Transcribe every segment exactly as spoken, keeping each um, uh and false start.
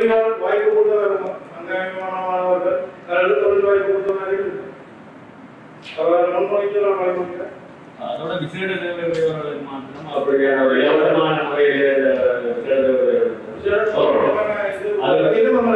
தொழிலாளர் வாய்ப்பு கொடுத்தா இருக்கும் அங்கமானவர்கள் கரடு தொழில் வாய்ப்பு கொடுத்தா இருக்கும் அவர முன்வைக்கிற வாய்ப்பு அதோட விசேட தேவையான மாத்திரம் அப்படியே வியாபாரமான முறையில் அது இது நம்ம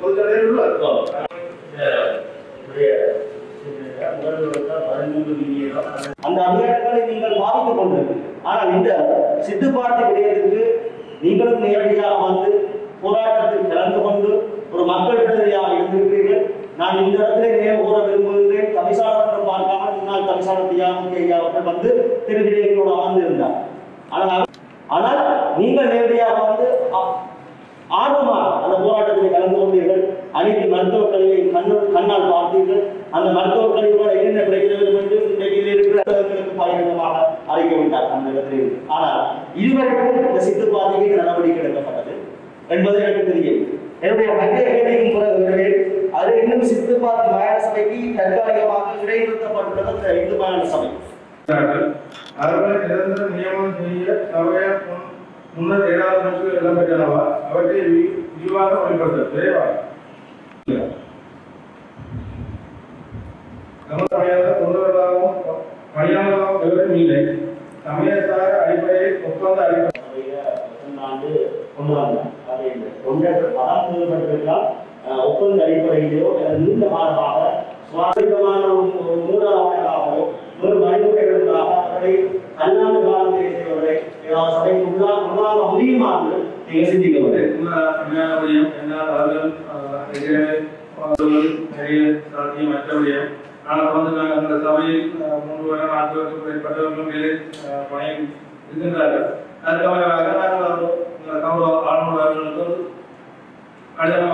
பொதுதலையில உள்ள அந்த அதிகாரங்களை நீங்கள் பாதித்துக் கொண்டிருக்கிறீர்கள். ஆனால் இந்த சித்துப்பாட்டு விடயத்திற்கு நீங்களும் நேரடியாக வந்து போராட்டத்தில் கலந்து கொண்டு ஒரு மக்கள் பிரதியாக இருந்திருக்கிறீர்கள். நான் இந்த இடத்திலே நினைவு கூற விரும்புகிறேன். தவிசாளர் பார்க்காமல் முன்னாள் தவிசாளர் தியாகமூர்த்தி அவர்கள் வந்து திருவிடைகளோடு அமர்ந்திருந்தார். ஆனால் ஆனால் நீங்கள் நேரடியாக வந்து ஆர்வமாக அந்த போராட்டத்தில் கலந்து கொண்டீர்கள். அனைத்து மருத்துவக் கல்வியை கண்ணோடு கண்ணால் பார்த்தீர்கள். அந்த மருத்துவக் கல்வியோட என்னென்ன பிரச்சனைகள் என்று இன்றைக்கு இருக்கிற பகிரங்கமாக அறிக்கை விட்டார் அந்த இடத்தில். ஆனால் இதுவரைக்கும் இந்த சித்துப்பாதைக்கு நடவடிக்கை எடுக்கப்பட்டது என்பது எனக்கு தெரியும். என்னுடைய மத்திய கேள்விக்கும் பிறகு அது இன்னும் சித்துப்பாதை மாகாண சபைக்கு தற்காலிகமாக இடைநிறுத்தப்பட்டுள்ளது. இந்து மாகாண சபை அவர்கள் நிரந்தர நியமனம் செய்ய சபையால் முன்னர் ஏழாவது நாட்கள் இடம்பெற்றனவா அவற்றை விரிவாக வழிபடுத்த விரைவாக ஒப்பந்த அடிப்படையிலோ நீண்ட காலமாக சுவாதிகமான மூலமாகவோ ஒரு வழிமுறைகளுக்காக அவரை அல்லாத காலத்தில் செய்வதை சபைக்கு உள்ளாக முடியுமா என்று நீங்கள் சிந்திக்க முடியும். என்னால் அவர்கள் நிறைய சாத்தியம் மற்றபடியும் ஆனால் வந்து நாங்கள் அந்த சபையில் மூன்று வருடம் நான்கு வருஷம் மேற்பட்டவர்களும் மேலே பணியில் இருக்கின்றார்கள். அதற்காக நாங்கள் கௌரவ ஆளுநர்களுக்கு கடிதம்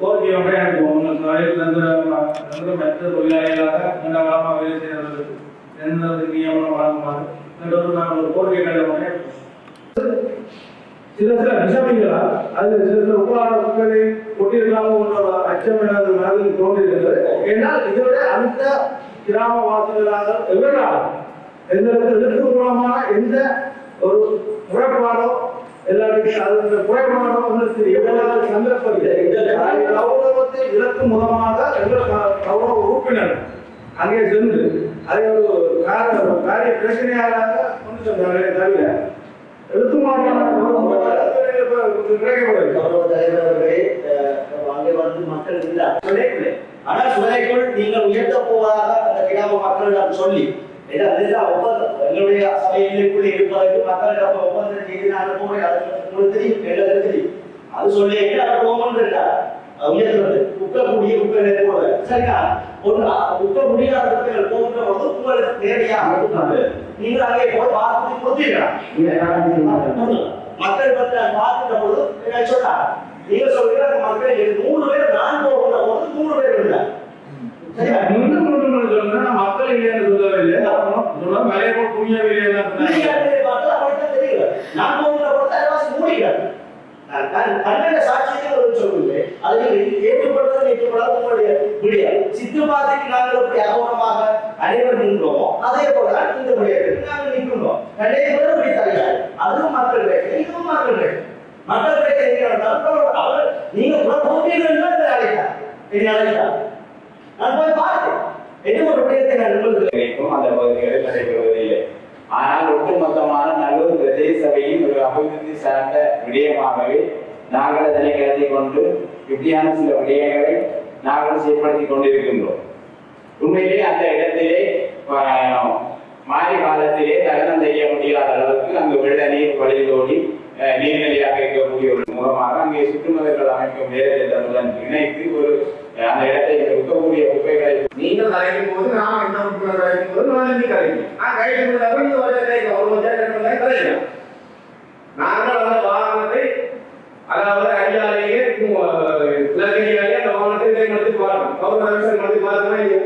கோரிக்கை ஒன்றை அனுப்புவோம். உங்கள் சபையில் நிரந்தர மற்ற தொழிலாளிகளாக நீண்ட காலமாக வேலை செய்தவர்களுக்கு எந்த நியமனம் வழங்குமாறு என்றொரு நாங்கள் ஒரு கோரிக்கை கடிதம் ஒன்றை சில சில விஷமிகளா அது சில சில உபகரணங்களை கொட்டியிருக்காமோ என்ற அச்சம் எனது மனதில் தோன்றியிருக்கிறது. ஏன்னால் இதோட அந்த கிராமவாசிகளாக எவராக எந்த இடத்துல மூலமான எந்த ஒரு குறைபாடோ எல்லாருக்கும் அது குறைபாடோ எவ்வளவு சந்தர்ப்பம் கௌரவத்தை இழக்கும் மூலமாக கௌரவ உறுப்பினர் அங்கே சென்று அதை ஒரு காரணம் காரிய பிரச்சனையாக கொண்டு சென்றார்களே தவிர நேரடியாக மக்கள் பத்திர பார்க்கின்ற பொழுது சொன்னா நீங்க சொல்றீங்க மக்கள் நூறு பேர் நான் போகின்ற பொழுது நூறு பேர் இல்லை மக்கள் இல்லைன்னு சொல்லவில்லை. தெரியல நான் போகின்ற பொழுது அரைவாசி மூடிக்கிறார் கண்ண சாட்சியத்தை சொல்லவில்லை. அது ஏற்றுக்கொள்வது ஏற்றுக்கொள்ளாத உங்களுடைய விடியா சித்துப்பாதைக்கு நாங்கள் எப்படி அகோரமாக அனைவரும் நின்றோமோ அதே போலதான் இந்த விடயத்திற்கு நாங்கள் நிற்கின்றோம். நிறைய பேர் இப்படி தருகிறார். அதுவும் மக்கள் பிரச்சனை இதுவும் மக்கள் பிரச்சனை மக்கள் பிரச்சனை அவர் நீங்க போட்டீர்கள் அழைத்தார் என்னை அழைத்தார் நான் போய் பார்த்தேன். என்ன ஒரு விடயத்தை நான் நண்பர்கள் நினைக்கும் அந்த பகுதிகளில் நடைபெறுவதில்லை. ஆனால் ஒட்டுமொத்தமான நல்லூர் பிரதேச சபையின் ஒரு அபிவிருத்தி சார்ந்த விடயமாகவே நாங்கள் அதனை கருதி கொண்டு இப்படியான சில விடயங்களை நாங்கள் செயல்படுத்திக் கொண்டிருக்கின்றோம். உண்மையிலே அந்த இடத்திலே மாறி காலத்திலே தகனம் செய்ய முடியாத அளவுக்கு அங்கு வெள்ள நீர் வழிதோடி நீர்நிலையாக இருக்கக்கூடிய ஒரு மூலமாக அங்கே சுற்றுமதங்கள் அமைக்கும் நேரத்துடன் இணைத்து ஒரு அந்த இடத்தை இருக்கக்கூடிய குப்பைகளை நீங்கள் கலைக்கும் போது நான் என்ன கலைக்கும் போது நான் இன்னும் கலைக்கிறேன். நான் கலைக்கும் ஒரு மணி நேரம் கலைக்கிறேன். நாங்கள் அந்த வாகனத்தை அதாவது அடியாலேயே இலக்கியாலே அந்த வாகனத்தை நடத்தி பார்க்கணும். கௌரவம் நடத்தி பார்க்கணும். இது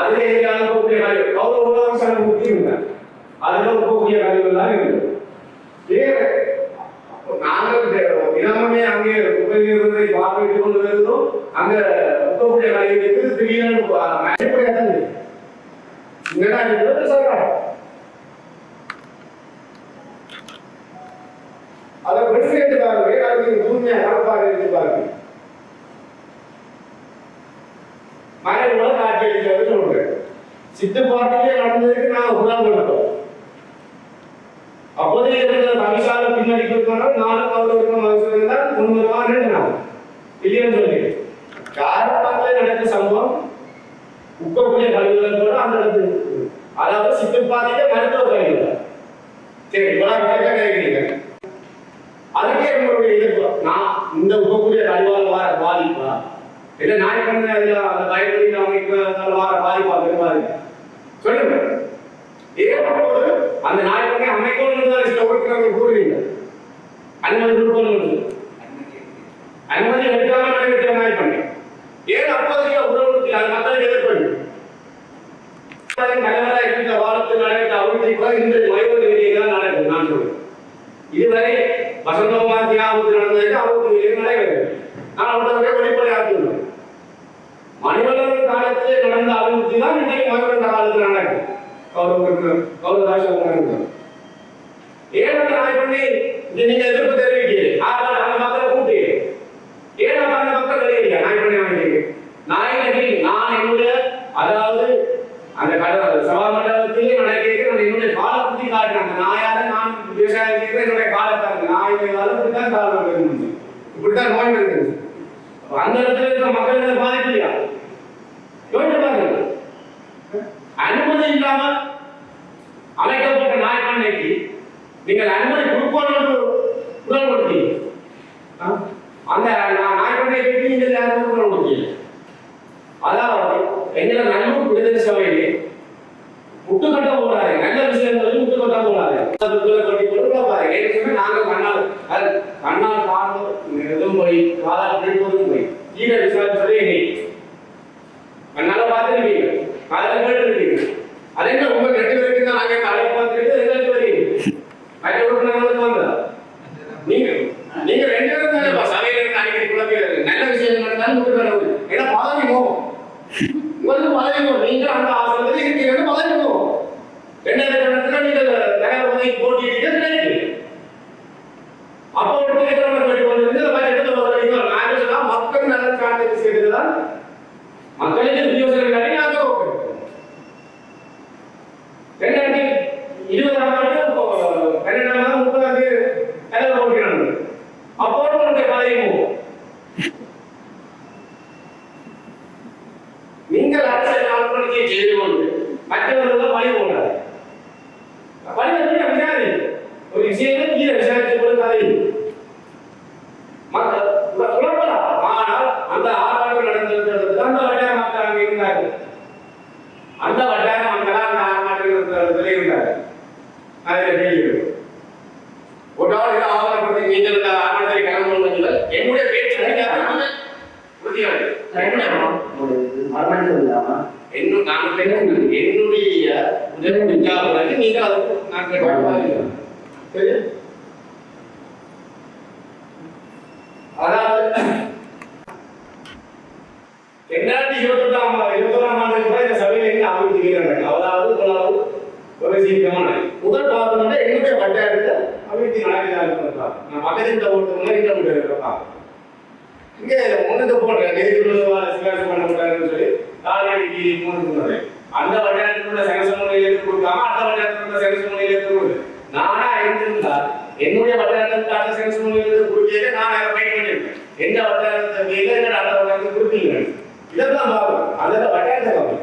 அதிலே எதிரான போக்கிய கழிவு கௌரவ உலகம் ஊற்றி இருந்தேன். அதுல போக்கிய கழிவுகள் தான் இருந்தது. நாங்கள் தினமுமே அங்கே உபயோகத்தை பார்வையிட்டுக் கொண்டு வருகிறோம். அங்க உத்தரவுடைய கலைஞர்களுக்கு திடீரென அதை வெளியேற்றுவார்கள், அதை நீங்கள் தூய்மையை நடப்பாக இருப்பார்கள். மறைமுக காட்சி அளிக்கிறது சொல்றேன். சித்தப்பாட்டிலே நடந்ததுக்கு நான் உதாரணம். அப்போதே இருக்கிற தமிழ்நாடு பின்னாடி கொடுத்தாலும் நாலு பவர் இருக்கிற மனசு இருந்தால் முன்னுமா ரெண்டு நாள் இல்லைன்னு சொல்லி காரப்பாட்டிலே நடக்கிற சம்பவம் உப்பக்குள்ளே கழிவுகளோட அந்த இடத்துல அதாவது சித்தப்பாட்டிலே மருத்துவ கழிவுகள். சரி, இவ்வளவு கேட்க கேட்குறீங்க. அதுக்கே உங்களுடைய எதிர்ப்பு நான் இந்த உப்பக்கூடிய கழிவால் வார பாதிப்பா இல்ல நாய் பண்ண அந்த வயல்வெளியில் அமைக்கிறதால வார பாதிப்பா பெருமா இருக்கு சொல்லுங்க. ஏற்போது அந்த நாய் பண்ணை அமைக்கணும் சில உறுப்பினர்கள் கூறுவீங்க. அனுமதி கொடுக்கணும், அனுமதி எடுக்காம நடைபெற்ற நாய் பண்ணை ஏன் அப்போதைய உறவுக்கு அது மக்களுக்கு எதிர்ப்பு தலைவராக இருந்த வாரத்தில் நடைபெற்ற அபிவிருத்தி கூட இந்த வயல்வெளி வெளியதான் நடக்குது. நான் சொல்றேன், இதுவரை வசந்தகுமார் தியாகத்தில் நடந்ததுக்கு அறுபத்தி ஏழு நடைபெறுது. நான் அவர்களுடைய வெளிப்படையாற்றுள்ளேன். மனிதர்கள் காலத்திலே நடந்த அபிவிருத்தி தான் இன்றைக்கு மகரண்ட காலத்தில் நடக்குது. எதிர்ப்பு தெரிவிக்கிறேன். அதாவது அந்த சபா மண்டலத்திலே என்னுடைய காலப்பூட்டி காட்டுறாங்க. நாயால நான் விவசாயம் என்னுடைய காலத்தாங்க நாயுடைய காலம் இப்படித்தான் காலம் இருந்துச்சு, இப்படித்தான் நோய் இருந்துச்சு. அந்த இடத்துல இருக்கிற மக்கள் பாதிப்பு இல்லையா? அனுமதி இல்லாமல் அமைக்கப்பட்ட நாய் பண்ணைக்கு நீங்கள் அனுமதி கொடுக்கணும் குரல் கொடுத்தீங்க. அந்த நாய் பண்ணை பற்றி நீங்கள் யாரும் குரல் கொடுத்தீங்க. அதாவது எங்களை நன்மை விடுதலை சபையிலே முட்டுக்கட்ட போடாது, நல்ல விஷயங்கள் முட்டுக்கட்ட போடாது. நாங்கள் கண்ணால் கண்ணால் காணும் எதுவும் போய் காதால் பிடிப்பதும் போய் கீழே விசாரிப்பதே இல்லை. கண்ணால பார்த்துருக்கீங்க, காதால் கேட்டு அதே மாதிரி ரொம்ப கெட்டு வரைக்கும் தான் நாங்கள் அழகு பார்த்துட்டு எதாவது வரைக்கும் அங்கே உறுப்பினர்களுக்கு வந்ததா? நீங்கள் நீங்கள் ரெண்டு பேரும் தானேப்பா சபையில் இருந்து அடிக்கடி குழப்பம் நல்ல விஷயம் நடந்தாலும் விட்டு வரவு. ஏன்னா பதவி போகும், உங்களுக்கு பதவி போகும். நீங்கள் அந்த ஆசிரியர் இருக்கிறீங்க, பதவி போகும். ரெண்டாயிரத்தி கணக்குல நீங்கள் நகர் உதவிக்கு போட்டிட்டு கிடையாது. அப்போ ஒரு எடுத்து மக்கள் நலன் காண்பது செய்ததுதான் மக்களுக்கு உத்தியோகங்களை நாங்கள் இருபதாம் ஆண்டு பன்னெண்டாம் ஆண்டு முப்பதாம் தேதி போட்டிருந்தது. அப்போது உங்களுடைய பதவி போகும். நீங்கள் அரசியல் ஆளுநருக்கு செய்து கொண்டு மற்றவர்கள் பழி போடாது. பழி வந்து விசாரி ஒரு விஷயத்தை கீழே விசாரித்து கொண்டு கதை குழப்பலாம். ஆனால் அந்த ஆர்வம் நடந்திருக்கிறது அந்த வட்டார மக்கள் அங்கே இருந்தார்கள். அந்த வட்டார மக்களால் இருந்தார்கள். அதாவது முதல் பாதம் எங்களுடைய வட்டாரத்தை அபிவிருத்தி நடக்கிறாங்க. நான் பக்கத்தில் ஒருத்தவங்க இந்த வீட்டில் இருக்கிறப்பா இங்கே ஒன்றுக்கு போடுறேன் நேரில் சிபாரிசு பண்ண மாட்டாங்கன்னு சொல்லி காலையடிக்கு மூணு பண்ணுறேன். அந்த வட்டாரத்தினுடைய சங்கசம் மொழியில் எடுத்து கொடுக்காம அந்த வட்டாரத்தினுடைய சங்கசம் மொழியில் எடுத்து கொடுக்குது. நானா இருந்திருந்தா என்னுடைய வட்டாரத்தை அந்த சங்கசம் மொழியில் எடுத்து கொடுக்கல நான் அதை வெயிட் பண்ணியிருக்கேன். எந்த வட்டாரத்தை மேலே என்னோட அந்த வட்டாரத்தை கொடுக்கீங்க. இதெல்லாம் பார்க்கணும், அதெல்லாம் வட்டாரத்தை பார்க்கணும்.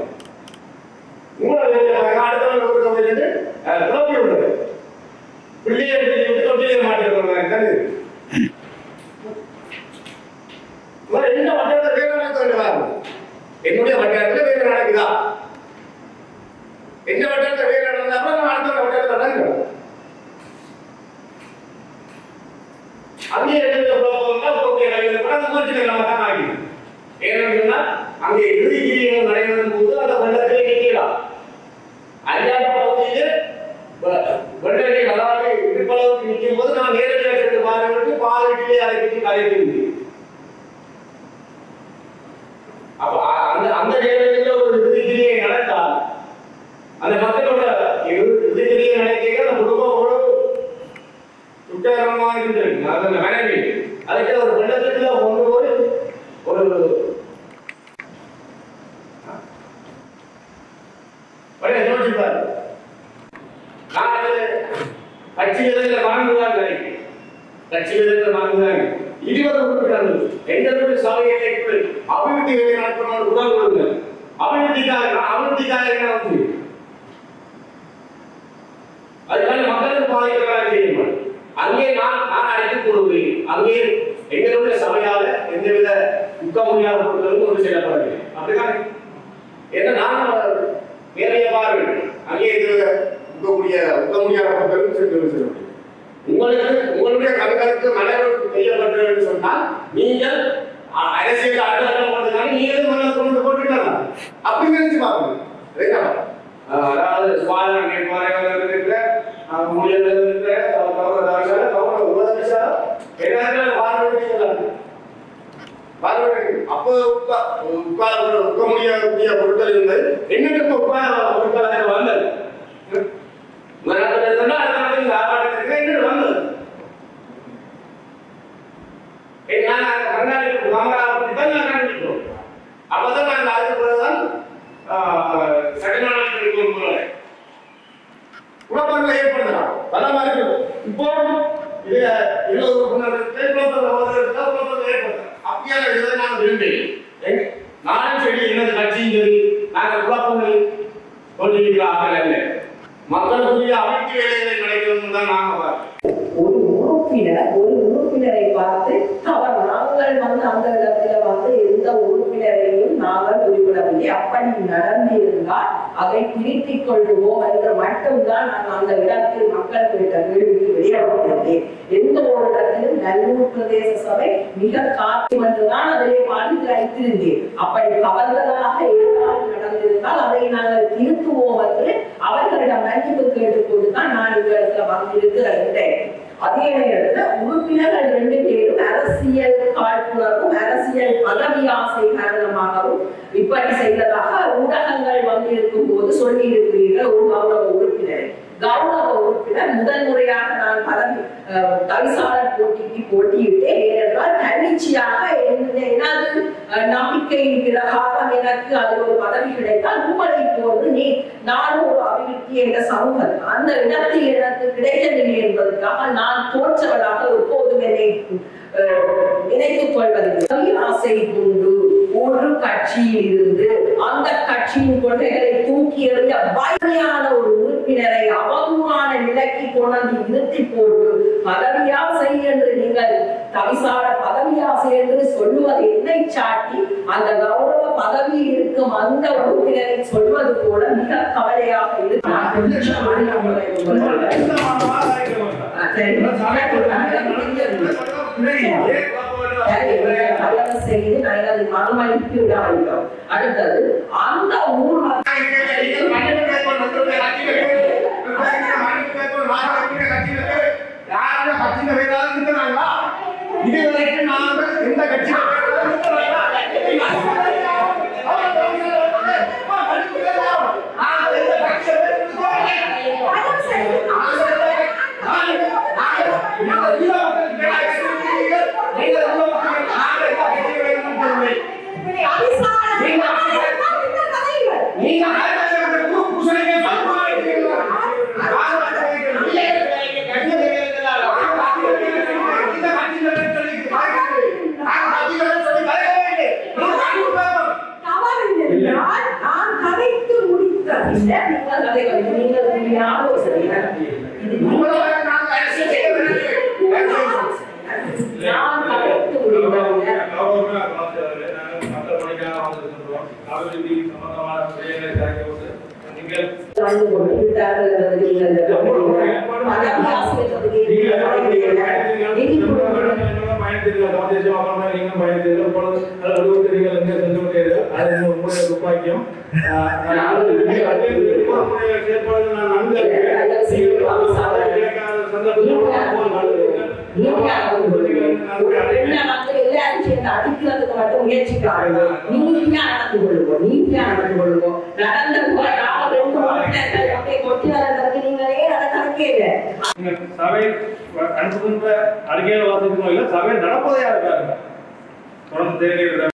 உங்களோட அடுத்தவங்க கொடுக்கறது குழப்பி விடுறது பிள்ளையை விட்டு தொட்டிலே மாட்டிருக்கோம். எந்த வட்டாரத்தில் வேலை நடக்க என்னுடைய வட்டாரத்தில் வேலை நடக்குதா? எந்த வட்டாரத்தில் வேலை நடந்தாலும் நம்ம அடுத்த வட்டாரத்தில் நடக்கிறோம். அங்கே இருக்கிற குழப்பம் தான் ஆகிடும். ஏனென்றுன்னா அங்கே இறுதி கிரியங்கள் நடைபெறும் போது அந்த வட்டத்திலே நிற்கலாம். அஞ்சாவது பகுதியிலே வெள்ளை அதாவது இருப்பளவுக்கு நிற்கும் போது நான் நேரடியாக சென்று பாருங்கள் பாதிலே அதை பற்றி கலைக்க முடியும். அப்ப அந்த அந்த நேரத்தில் ஒரு இறுதிக்கிரியை நடந்தால் அந்த மக்களோட இறுதிக்கிரியை நடக்க நம்ம குடும்பம் சபை அனுப்புகின்ற அறிக்கையில் வாசிக்கிறோம் இல்லை, சபை நடப்பதை யாருக்காக தொடர்ந்து தேவையில்லை.